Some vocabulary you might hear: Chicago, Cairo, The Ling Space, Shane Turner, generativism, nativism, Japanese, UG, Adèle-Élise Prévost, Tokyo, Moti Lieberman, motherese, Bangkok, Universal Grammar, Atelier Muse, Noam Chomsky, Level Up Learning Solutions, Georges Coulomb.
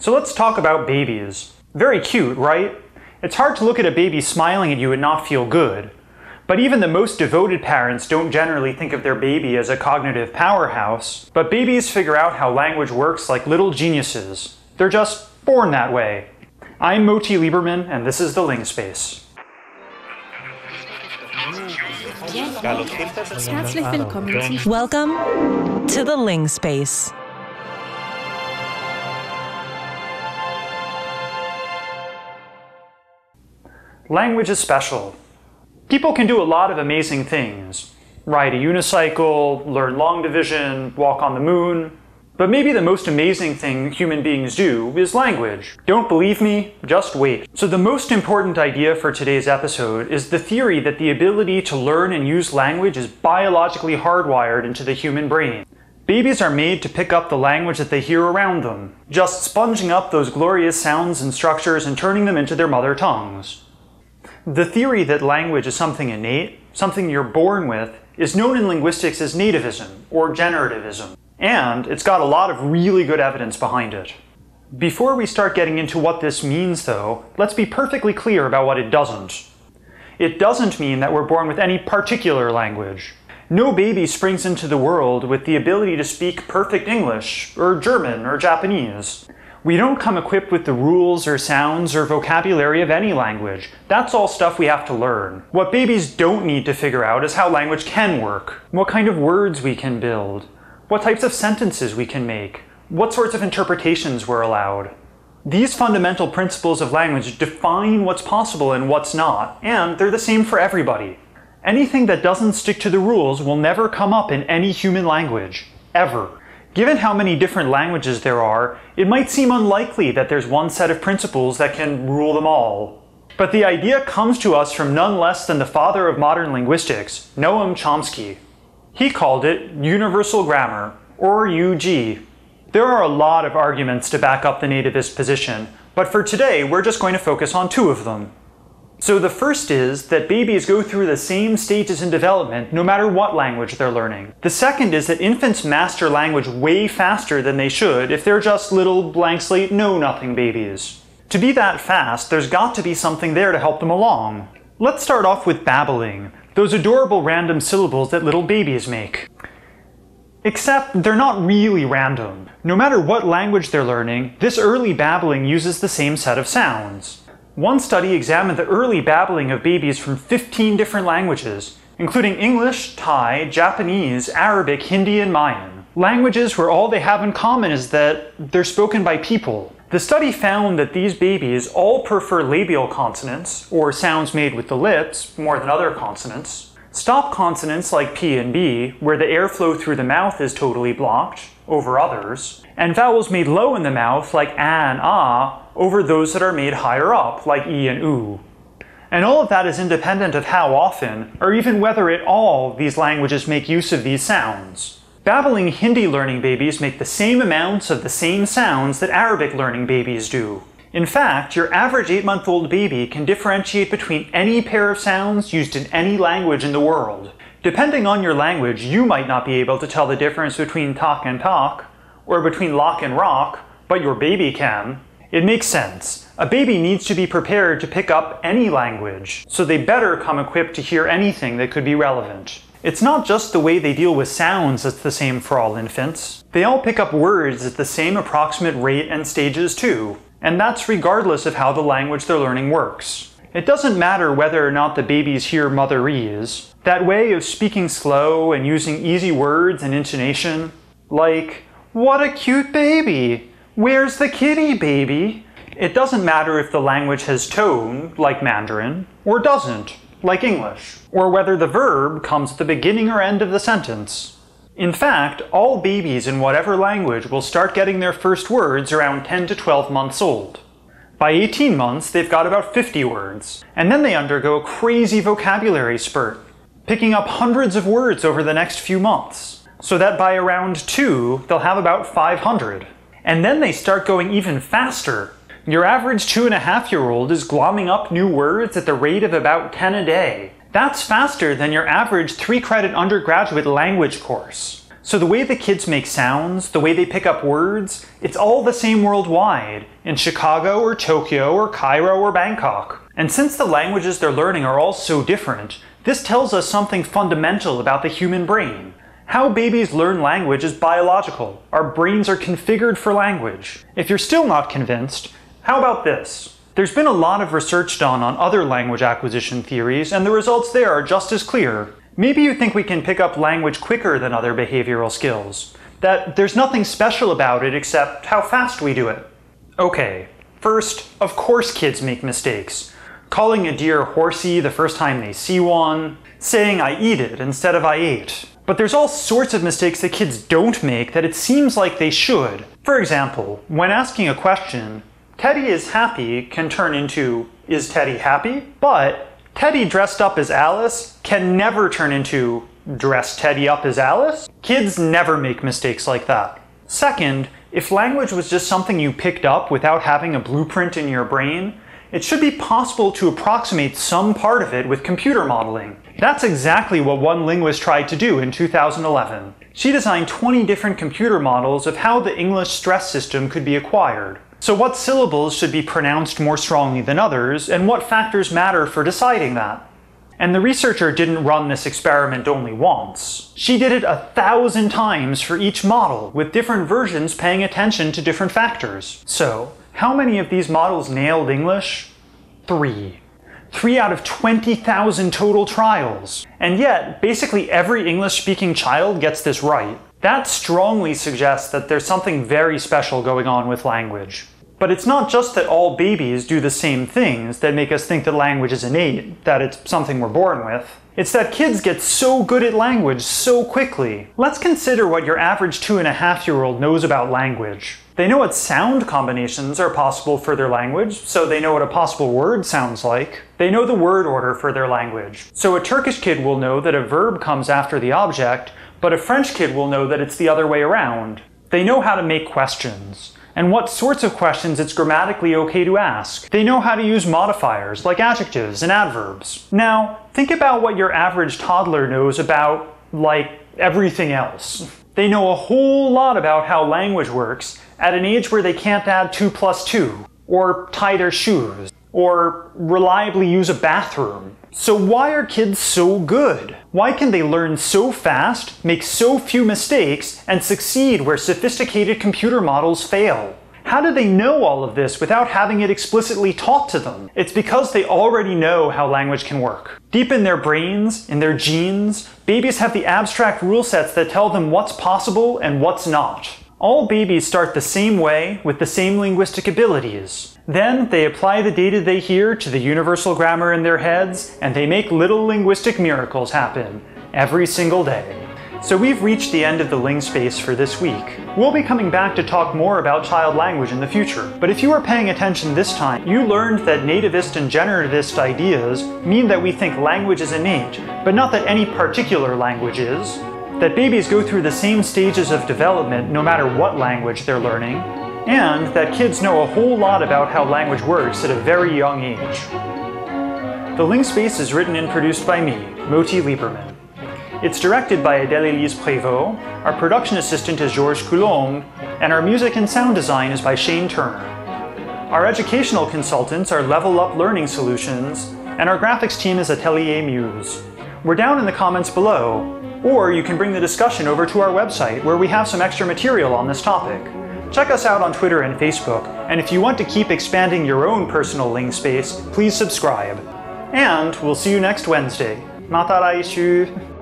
So let's talk about babies. Very cute, right? It's hard to look at a baby smiling at you and not feel good. But even the most devoted parents don't generally think of their baby as a cognitive powerhouse. But babies figure out how language works like little geniuses. They're just born that way. I'm Moti Lieberman, and this is The Ling Space. Welcome to The Ling Space. Language is special. People can do a lot of amazing things. Ride a unicycle, learn long division, walk on the moon. But maybe the most amazing thing human beings do is language. Don't believe me? Just wait. So the most important idea for today's episode is the theory that the ability to learn and use language is biologically hardwired into the human brain. Babies are made to pick up the language that they hear around them, just sponging up those glorious sounds and structures and turning them into their mother tongues. The theory that language is something innate, something you're born with, is known in linguistics as nativism, or generativism. And it's got a lot of really good evidence behind it. Before we start getting into what this means, though, let's be perfectly clear about what it doesn't. It doesn't mean that we're born with any particular language. No baby springs into the world with the ability to speak perfect English, or German, or Japanese. We don't come equipped with the rules or sounds or vocabulary of any language. That's all stuff we have to learn. What babies don't need to figure out is how language can work, what kind of words we can build, what types of sentences we can make, what sorts of interpretations we're allowed. These fundamental principles of language define what's possible and what's not, and they're the same for everybody. Anything that doesn't stick to the rules will never come up in any human language, ever. Given how many different languages there are, it might seem unlikely that there's one set of principles that can rule them all. But the idea comes to us from none less than the father of modern linguistics, Noam Chomsky. He called it Universal Grammar, or UG. There are a lot of arguments to back up the nativist position, but for today we're just going to focus on two of them. So the first is that babies go through the same stages in development no matter what language they're learning. The second is that infants master language way faster than they should if they're just little blank slate know-nothing babies. To be that fast, there's got to be something there to help them along. Let's start off with babbling, those adorable random syllables that little babies make. Except they're not really random. No matter what language they're learning, this early babbling uses the same set of sounds. One study examined the early babbling of babies from 15 different languages, including English, Thai, Japanese, Arabic, Hindi, and Mayan. Languages where all they have in common is that they're spoken by people. The study found that these babies all prefer labial consonants, or sounds made with the lips, more than other consonants. Stop consonants like P and B, where the airflow through the mouth is totally blocked, over others. And vowels made low in the mouth, like a and ah, over those that are made higher up, like E and U. And all of that is independent of how often, or even whether at all, these languages make use of these sounds. Babbling Hindi learning babies make the same amounts of the same sounds that Arabic learning babies do. In fact, your average 8-month-old baby can differentiate between any pair of sounds used in any language in the world. Depending on your language, you might not be able to tell the difference between talk and talk, or between lock and rock, but your baby can. It makes sense. A baby needs to be prepared to pick up any language, so they better come equipped to hear anything that could be relevant. It's not just the way they deal with sounds that's the same for all infants. They all pick up words at the same approximate rate and stages too, and that's regardless of how the language they're learning works. It doesn't matter whether or not the babies hear motherese, that way of speaking slow and using easy words and intonation, like, "What a cute baby! Where's the kitty, baby?" It doesn't matter if the language has tone, like Mandarin, or doesn't, like English, or whether the verb comes at the beginning or end of the sentence. In fact, all babies in whatever language will start getting their first words around 10 to 12 months old. By 18 months, they've got about 50 words, and then they undergo a crazy vocabulary spurt, picking up hundreds of words over the next few months, so that by around 2, they'll have about 500. And then they start going even faster. Your average 2.5-year-old is glomming up new words at the rate of about 10 a day. That's faster than your average 3-credit undergraduate language course. So the way the kids make sounds, the way they pick up words, it's all the same worldwide, in Chicago or Tokyo or Cairo or Bangkok. And since the languages they're learning are all so different, this tells us something fundamental about the human brain. How babies learn language is biological. Our brains are configured for language. If you're still not convinced, how about this? There's been a lot of research done on other language acquisition theories, and the results there are just as clear. Maybe you think we can pick up language quicker than other behavioral skills, that there's nothing special about it except how fast we do it. Okay, first, of course kids make mistakes. Calling a deer horsey the first time they see one, saying I eat it instead of I ate. But there's all sorts of mistakes that kids don't make that it seems like they should. For example, when asking a question, Teddy is happy can turn into, is Teddy happy? But Teddy dressed up as Alice can never turn into, dress Teddy up as Alice? Kids never make mistakes like that. Second, if language was just something you picked up without having a blueprint in your brain, it should be possible to approximate some part of it with computer modeling. That's exactly what one linguist tried to do in 2011. She designed 20 different computer models of how the English stress system could be acquired. So what syllables should be pronounced more strongly than others, and what factors matter for deciding that? And the researcher didn't run this experiment only once. She did it 1,000 times for each model, with different versions paying attention to different factors. So, how many of these models nailed English? 3. 3 out of 20,000 total trials. And yet, basically every English-speaking child gets this right. That strongly suggests that there's something very special going on with language. But it's not just that all babies do the same things that make us think that language is innate, that it's something we're born with. It's that kids get so good at language so quickly. Let's consider what your average 2.5-year-old knows about language. They know what sound combinations are possible for their language, so they know what a possible word sounds like. They know the word order for their language. So a Turkish kid will know that a verb comes after the object, but a French kid will know that it's the other way around. They know how to make questions, and what sorts of questions it's grammatically okay to ask. They know how to use modifiers, like adjectives and adverbs. Now, think about what your average toddler knows about, like, everything else. They know a whole lot about how language works, at an age where they can't add 2 plus 2, or tie their shoes, or reliably use a bathroom. So why are kids so good? Why can they learn so fast, make so few mistakes, and succeed where sophisticated computer models fail? How do they know all of this without having it explicitly taught to them? It's because they already know how language can work. Deep in their brains, in their genes, babies have the abstract rule sets that tell them what's possible and what's not. All babies start the same way, with the same linguistic abilities. Then they apply the data they hear to the universal grammar in their heads, and they make little linguistic miracles happen every single day. So we've reached the end of the Ling Space for this week. We'll be coming back to talk more about child language in the future. But if you were paying attention this time, you learned that nativist and generativist ideas mean that we think language is innate, but not that any particular language is. That babies go through the same stages of development no matter what language they're learning, and that kids know a whole lot about how language works at a very young age. The Ling Space is written and produced by me, Moti Lieberman. It's directed by Adèle-Élise Prévost, our production assistant is Georges Coulomb, and our music and sound design is by Shane Turner. Our educational consultants are Level Up Learning Solutions, and our graphics team is Atelier Muse. We're down in the comments below, or you can bring the discussion over to our website where we have some extra material on this topic. Check us out on Twitter and Facebook, and if you want to keep expanding your own personal Ling Space, please subscribe. And we'll see you next Wednesday. Mata raishu!